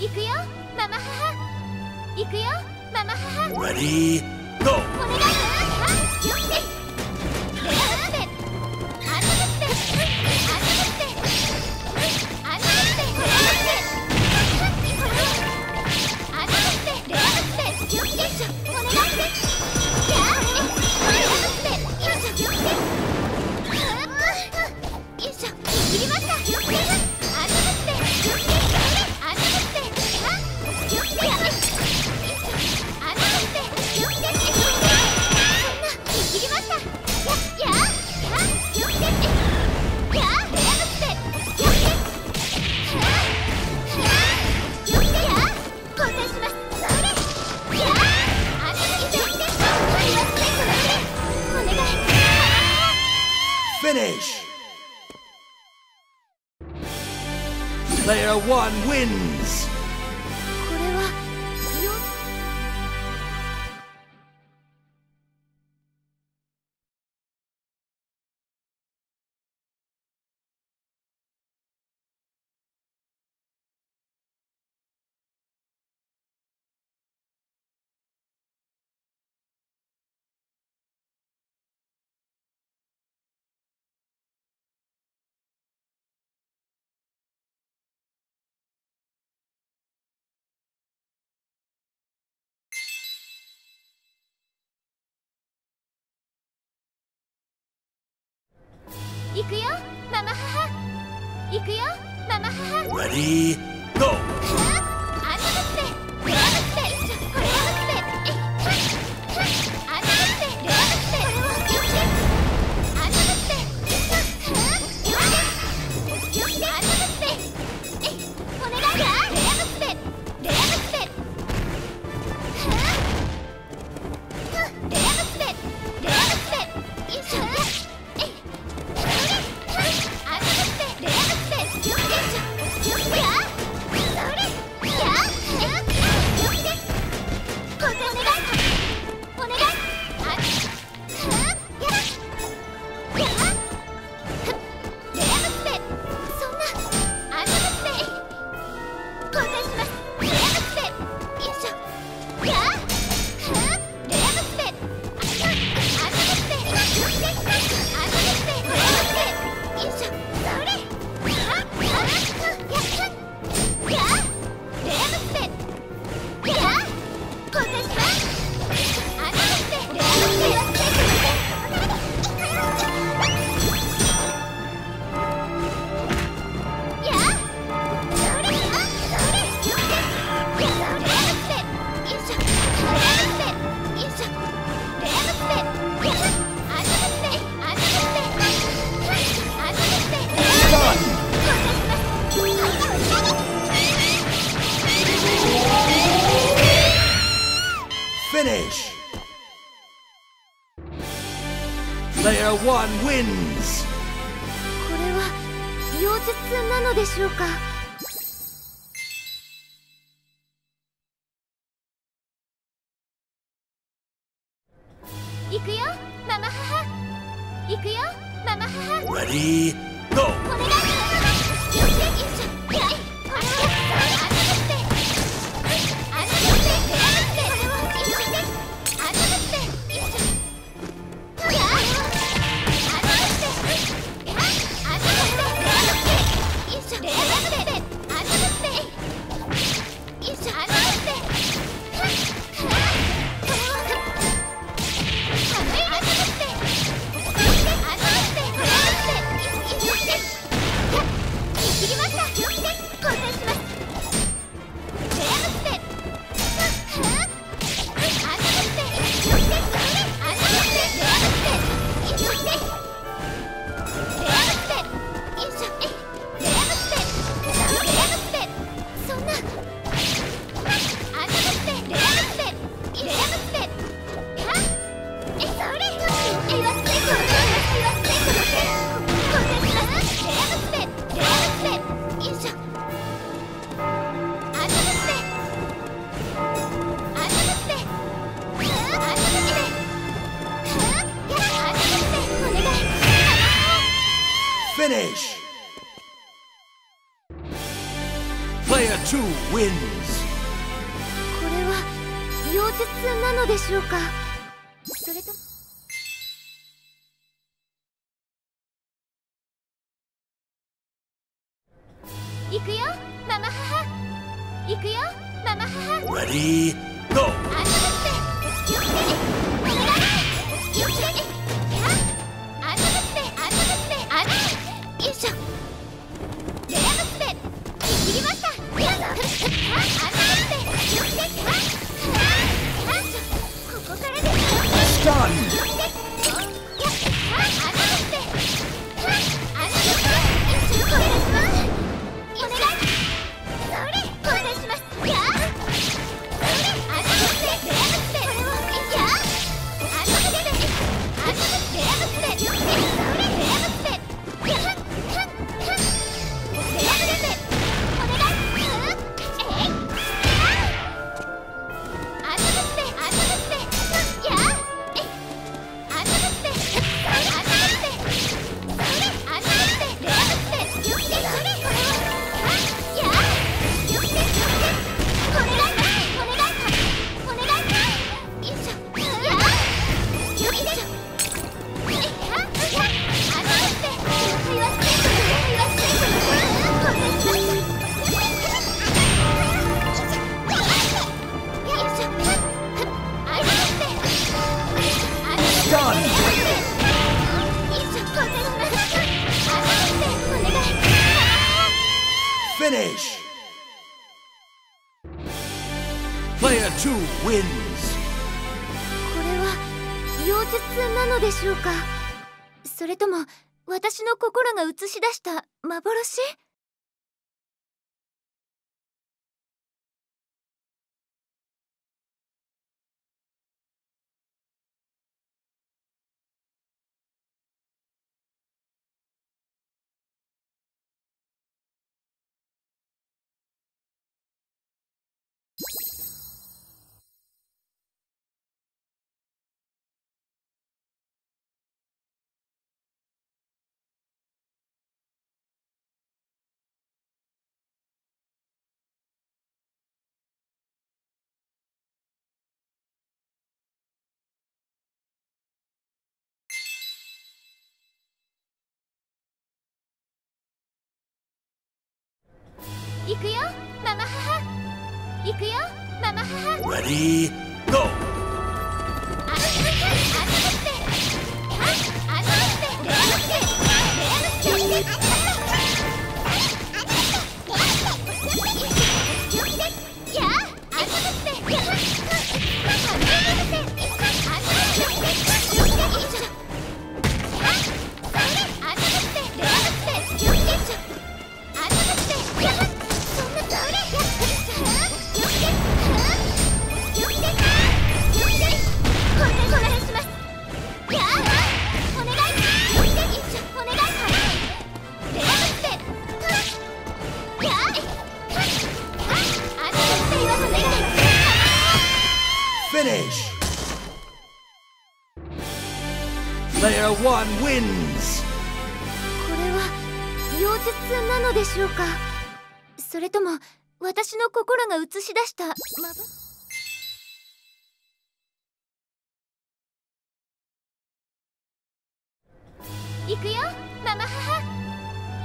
行くよママ母。行くよママ母。レディーゴー。お願いよ。よくて。Finish! Player one wins! これはよ行くよママ母。行くよママ母。レディーゴー。あなたってレアだってこれはってあなたってレアだってこれはってあなたってよくてあなたってお願いだレアだってレアだってレアだってレアだって一緒です。Finish! Player one wins! これは妖術なのでしょうか。行くよママ母。行くよママ母。レディーゴー。お願いよ。Finish! Player Two wins. これは妖術なのでしょうか。それとも。行くよ、ママ母。行くよ、ママ母。Ready, go. あたって、気をつけて。Finish. Player two wins. これは妖術なのでしょうか。それとも私の心が映し出した幻？行くよ、ママ母。行くよ、ママ母。Ready, go. Finish. Player one wins. これは妖術なのでしょうか。それとも私の心が映し出した幻？行くよ、ママ母。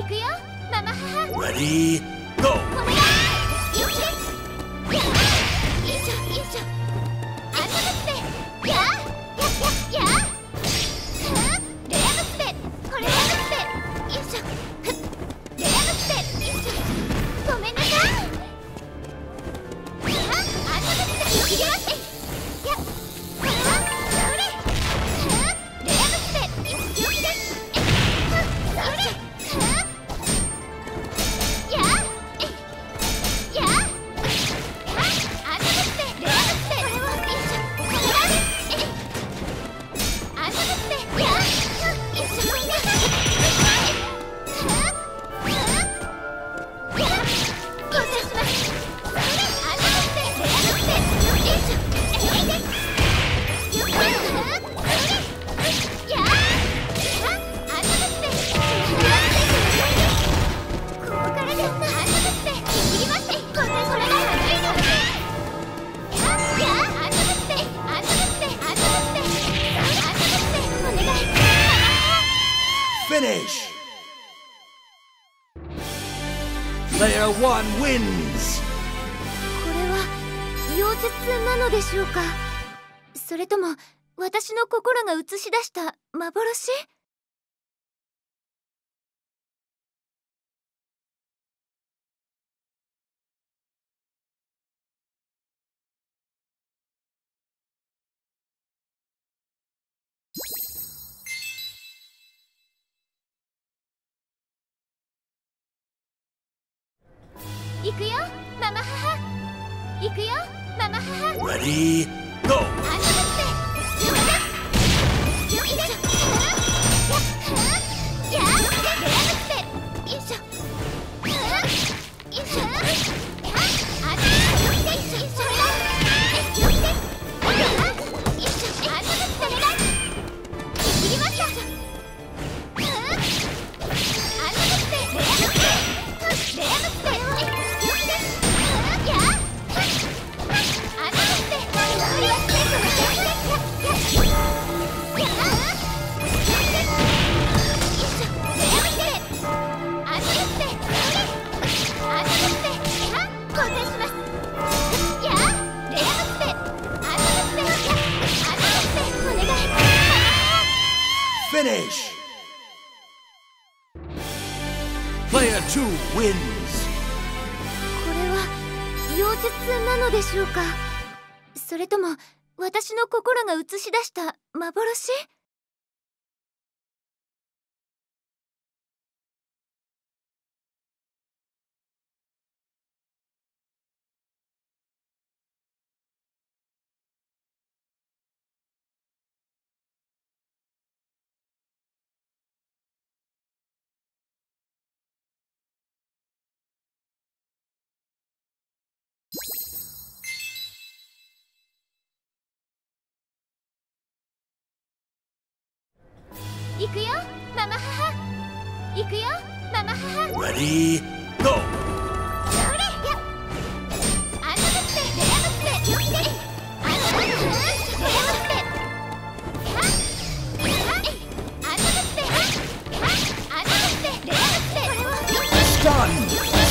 行くよ、ママ母。Ready, go. お願い。finish! Player 1 wins! これは妖術なのでしょうか？それとも私の心が映し出した幻？行くよ、ママ母。行くよ、ママ母。Ready, go。あんなって、よきだ。よきだ。や、や、やって。よいしょ。よいしょ。あんなって、よいしょ。よきだ。よいしょ。あんなって。切りました。あんなって、レアムって。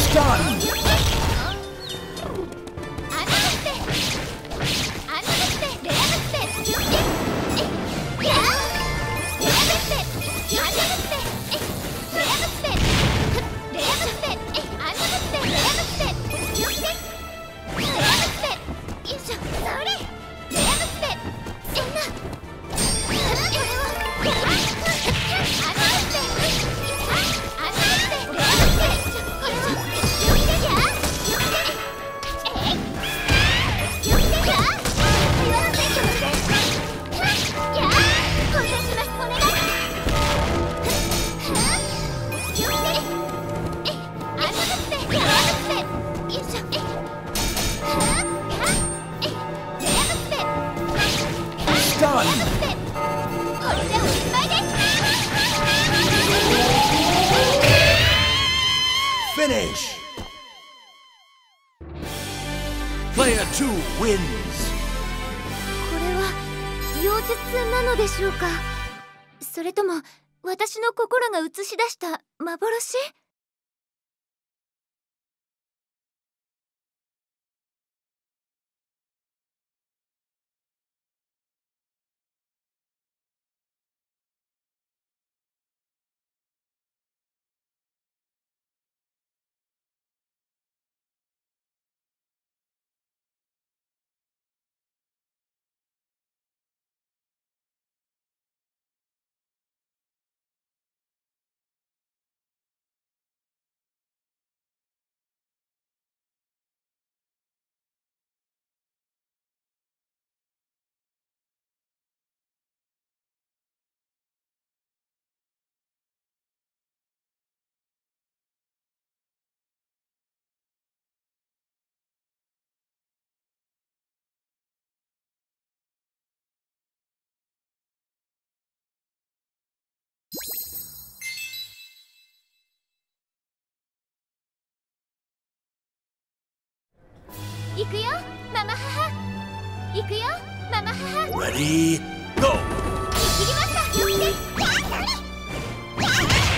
Finish! Player 2 wins! これは妖術なのでしょうか？それとも私の心が映し出した幻？行くよ、ママ母。行くよ、ママ母。Ready, go。それや。あんなぶって、レアぶって、よきで。あんなぶって、レアぶって。は、は、あんなぶって、は、は、あんなぶって、レアぶって。Stun, stun。Finish! Player 2 wins! これは妖術なのでしょうか？それとも私の心が映し出した幻？行くよ、ママ母。行くよ、ママ母。Ready, go。切りました。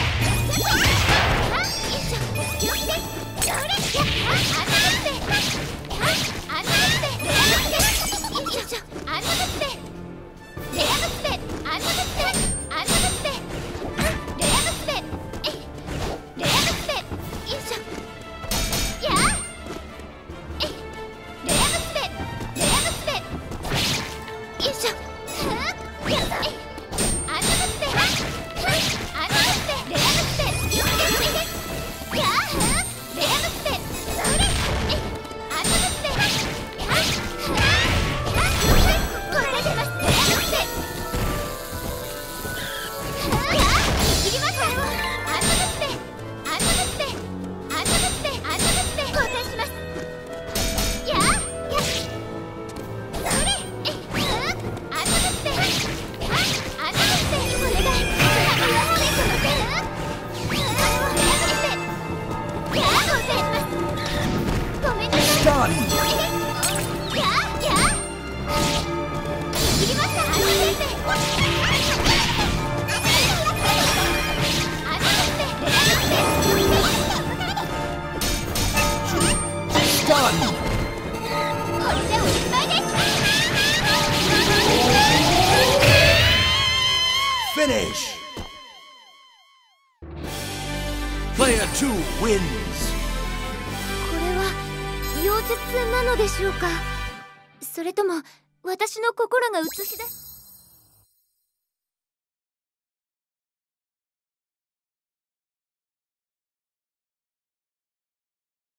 Finish! Player 2 wins! これは妖術なのでしょうか、それとも私の心が映し出す